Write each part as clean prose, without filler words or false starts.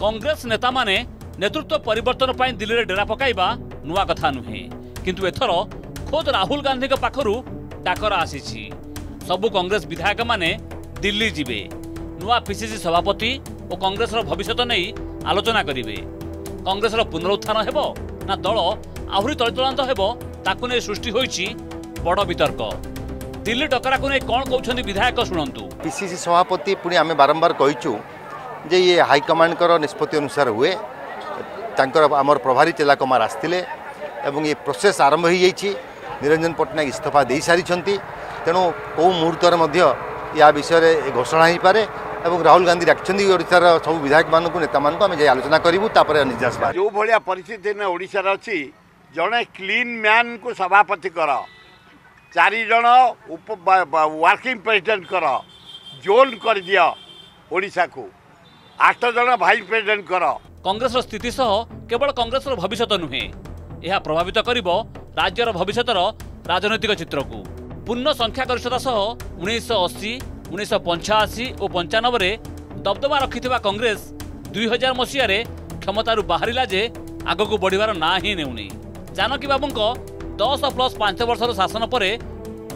कांग्रेस नेता माने नेतृत्व परिवर्तन पर दिल्ली में डेरा पकाइबा नुआ कथा नुहे किंतु एथर खोद राहुल गांधी के पाखरु डाकरा आसीछि। सबु कांग्रेस विधायक माने दिल्ली जीवे नुआ पीसीसी सभापति और कांग्रेस भविष्य नहीं आलोचना करेंगे। कांग्रेस पुनरुत्थान हेबो ना दल आहरी तलितलांत हेबो ताकु नै सृष्टि होईछि बड़ वितर्क। दिल्ली टकरा को कौन कहते विधायक शुणु पीसीसी सभापति पुणी आम बारंबार कहीचु जे ये हाईकमांड निष्पत्ति अनुसार हुए आमर प्रभारी चेला कुमार आसते ये प्रोसेस आरंभ हो जाइए। निरंजन पट्टनायक इस्तीफा दे सारी तेणु कौ मुहूर्त या विषय घोषणा हो पारे और राहुल गांधी डाकिछंदी ओडिशार सब विधायक मानू नेता मानू आम जा आलोचना करूँ निर्देश जो भाया परिस्थिति ओडिशार अच्छी जड़े क्लीन मैन को सभापति कर चारिज वर्किंग प्रेसिडेंट कर जोन कर दिया ओडिशा को 8 जन भाइस प्रेसिडेंट कर। कांग्रेस स्थिति केवल कांग्रेस भविष्य नुहे यह प्रभावित करिबो राज्यर भविष्यर राजनैतिक चित्र को। पूर्ण संख्यागरिष्ठता सह 1980 1985 और 95 दबदबा रखिथिबा कांग्रेस 2000 मसीह क्षमतारू बाहरिला जे आगकू बढ़िबार ना ही नेउनी। जानकी बाबूंको 10+5 वर्षर शासन पर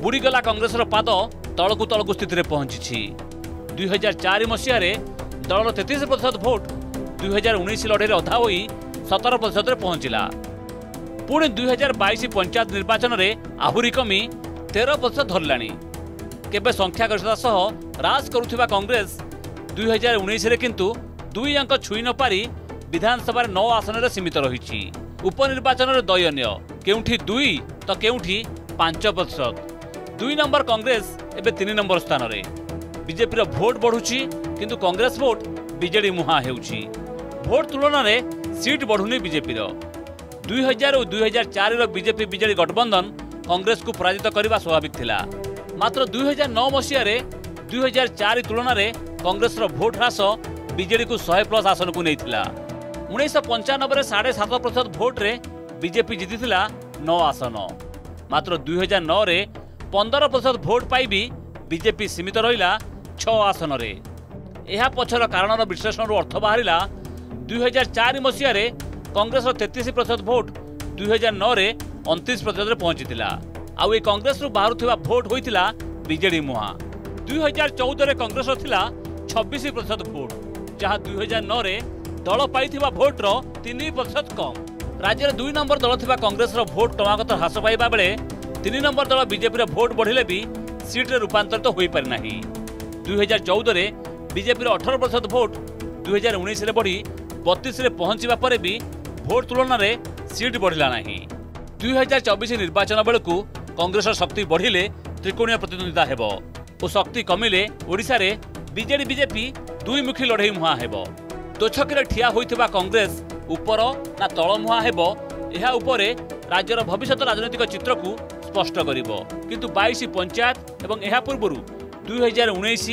बुड़ीगला कांग्रेसर पाद तलकू तलकू स्थित पहुंची। 2004 मसीह दलर 33% भोट 2019 लड़े अधा हो 17% पहुंचला। पुणी 2022 पंचायत निर्वाचन में आहरी कमी 13% धरलानी। केबे संख्यागरिष्ठता सह राज करुथिबा कांग्रेस 2019 रे किंतु 2 अंक छुई न पारी विधानसभा 9 आसन सीमित रही। उपनिर्वाचन दयनीय केउठी 2 तो केउठी 5%। 2 नंबर कांग्रेस एबे 3 नंबर स्थान रे। बीजेपी भोट बढ़ुची किंतु कांग्रेस भोट बीजेडी मुहा हेउची। भोट तुलना रे सीट बढ़ुनी बीजेपी। 2000 और 2004 रो बीजेपी बीजेडी गठबंधन कांग्रेस को पराजित करने स्वाभाविक थिला। मात्र 2009 मसीह रे 2004 तुलना रे कांग्रेस रो भोट ह्रास बीजेडी को 100+ आसन को नैथिला। 1995 7.5% भोट रे बीजेपी जीतिथिला 9 आसन। मात्र 2009 रे 15% भोट पाई भी बीजेपी सीमित रहिला 6 आसन रे। यह पछर कारण विश्लेषण अर्थ बाहर 2004 मसीह कांग्रेस 33% भोट 2009 रे 29% पहुंची आउ कांग्रेस बाहर भोट होता बीजेडी मुहा। 2014 कांग्रेस 26% भोट जहाँ 2009 दल पाई भोट्र 3% कम। राज्य 2 नंबर दल थी कांग्रेस भोट क्रमागत ह्रास पाइबा बेले 3 नंबर दल बीजेपी भोट बढ़िले भी सीट्रे रूपांतरित हो पारिना। 2014 बीजेपी 18% भोट 2019 बढ़ी 32 पहुंचा पर भी भोट तुलना रे सीट बढ़ला नहीं। 2024 निर्वाचन बेलू कांग्रेस शक्ति बढ़िले त्रिकोणीय प्रतिद्वंदिता हेब और शक्ति कमिले ओडिशा रे बीजेडी बीजेपी दुईमुखी लड़े मुहा हेब। दोछकरे ठिया होइथिबा कांग्रेस ऊपर ना तल मुहा हेब यह उपर राज्यर भविष्य राजनैतिक चित्र को स्पष्ट करिबो। किंतु 22 पंचायत एवं यह पूर्व 2019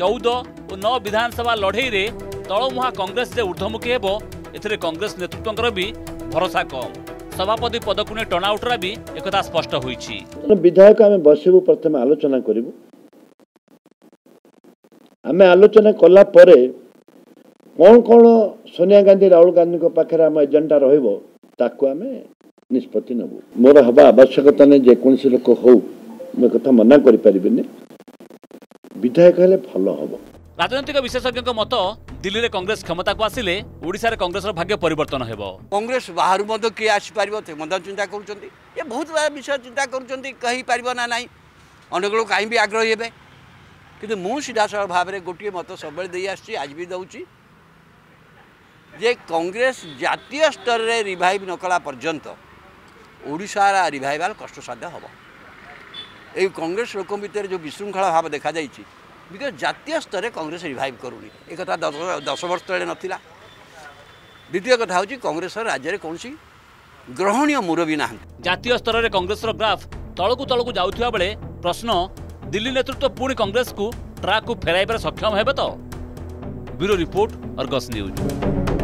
14 और 9 विधानसभा लड़े रे तलमुहा कांग्रेस जे ऊर्धमुखी हेब एथिरे कांग्रेस नेतृत्व भी भरोसा कम। सभापति पदकू ने टणाउटरा भी एकता स्पष्ट होईछि। विधायक आम बसबू प्रथम आलोचना करूँ आम आलोचना कला कौन कौन सोनिया गांधी राहुल गांधी पाखे आम एजेंडा रहा आम निष्पत्ति नबू। मोर हवा आवश्यकता नहीं जेकोसी लोक हो कथा मना करें विधायक हेले भल हम। राजनैतिक विशेषज्ञों मत दिल्ली में कांग्रेस क्षमता को आसिले ओडिशा कांग्रेस भाग्य परिवर्तन हेबो। कांग्रेस बाहर मध्य किए आसीपार चिंता करुँच ये बहुत विषय चिंता करुँचना ना अनेक कहीं भी आग्रही हे कि मुझा सड़ भाव में गोटे मत सब आज भी दौची जे कांग्रेस जातीय स्तर में रिवाइव नकला पर्यंत ओडिशार रिवाइवाल कष्टसाध्य हेब। ये कांग्रेस लोक भितर जो विशृंखला भाव देखा जाइए बिकज जातीय स्तर कांग्रेस रिवाइव करूनी एक कथा 10 वर्ष तेज नाला। द्वितीय कथा हूँ कांग्रेस राज्य में कौन ग्रहणीय मुरबी ना। जातीय स्तर में कांग्रेस ग्राफ तलकू जाऊा बेले प्रश्न दिल्ली नेतृत्व पुणी कांग्रेस को ट्राक को फेर सक्षम हे तो। Bureau report Argus news.